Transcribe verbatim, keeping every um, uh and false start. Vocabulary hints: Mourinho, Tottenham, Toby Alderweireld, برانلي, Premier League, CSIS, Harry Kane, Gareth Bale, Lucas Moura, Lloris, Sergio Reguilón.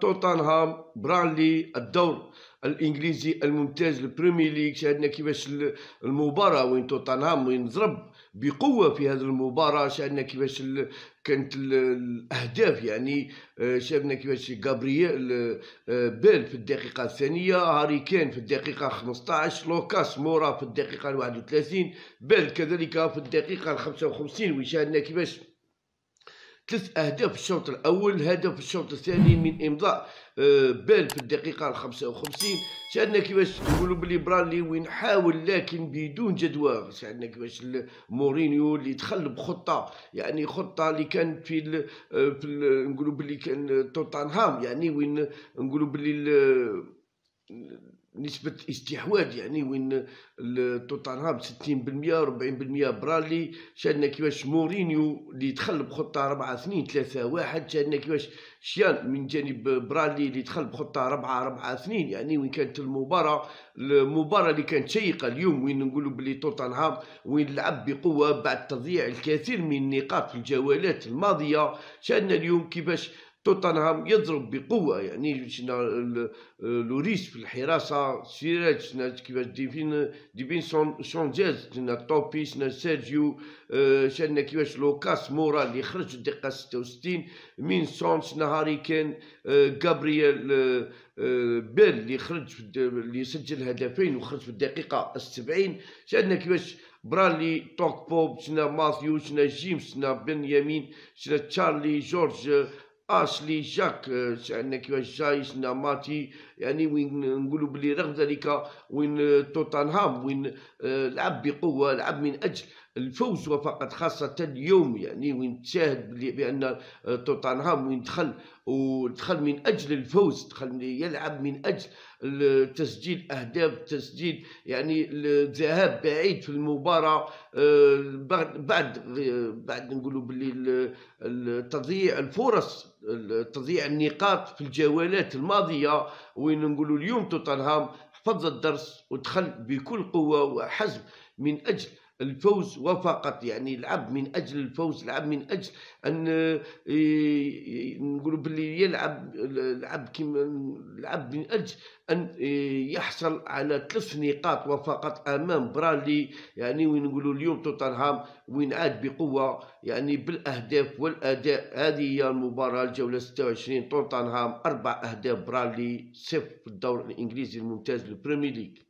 توتنهام، برانلي، الدور الانجليزي الممتاز البريمير ليج. شاهدنا كيفاش المباراه وين توتنهام وين ضرب بقوه في هذه المباراه، شاهدنا كيفاش كانت الاهداف، يعني شاهدنا كيفاش غابرييل بيل في الدقيقه الثانيه، هاري كين في الدقيقه خمسطاش، لوكاس مورا في الدقيقه واحد وثلاثين، بيل كذلك في الدقيقه خمسة وخمسين. وشاهدنا كيفاش ثلاث أهداف في الشوط الأول، هدف في الشوط الثاني من إمضاء بال في الدقيقة خمسة وخمسين. شاهدنا كيفاش نقولوا بلي برانلي وين حاول لكن بدون جدوى. شاهدنا كيفاش مورينيو اللي دخل بخطة، يعني خطة اللي كانت في ال في ال نقولوا بلي كان توتنهام، يعني وين نقولوا بلي نسبة استحواذ، يعني وين توتنهام ستين بالمية أربعين بالمية برانلي. شاهدنا كيفاش مورينيو اللي دخل بخطة أربعة اثنين ثلاثة واحد، شاهدنا كيفاش شيان من جانب برانلي اللي دخل بخطة أربعة أربعة اثنين، يعني وين كانت المباراة المباراة اللي كانت شيقة اليوم، وين نقولوا بلي توتنهام وين لعب بقوة بعد تضييع الكثير من النقاط في الجولات الماضية. شاهدنا اليوم كيفاش توتنهام يضرب بقوه، يعني شفنا لوريس في الحراسه، سيراج، شفنا كيفاش ديفين ديفين شونجيز، شفنا توبي، شفنا سيرجيو، شفنا كيفاش لوكاس مورا اللي خرج في الدقيقه ستة وستين، مين سون، شفنا هاري كين، غابرييل بيل اللي خرج اللي سجل هدفين وخرج في الدقيقه سبعين. شفنا كيفاش برانلي توك بوب، شفنا ماثيو، شفنا جيمس، شفنا بنيامين، شفنا تشارلي، جورج، اشلي، جاك، شاهدنا كيفاش جاي، شاهدنا ماتي، يعني وين نقولوا بلي رغم ذلك وين توتنهام وين لعب بقوه، لعب من اجل الفوز وفقط، خاصه اليوم يعني وين تشاهد بان توتنهام وين دخل ودخل من اجل الفوز، دخل يلعب من اجل تسجيل اهداف، تسجيل يعني الذهاب بعيد في المباراه بعد بعد نقولوا باللي تضييع الفرص، تضييع النقاط في الجولات الماضيه، وين نقولوا اليوم توتنهام حفظ الدرس ودخل بكل قوه وحزم من اجل الفوز وفقط، يعني لعب من اجل الفوز، لعب من اجل ان نقولوا باللي يلعب لعب كيما لعب من اجل ان يحصل على ثلاث نقاط وفقط امام برانلي، يعني وين نقولوا اليوم توتنهام وين عاد بقوه، يعني بالاهداف والاداء. هذه هي المباراه الجوله ستة وعشرين، توتنهام اربع اهداف برانلي صفر في الدوري الانجليزي الممتاز البريمير ليج.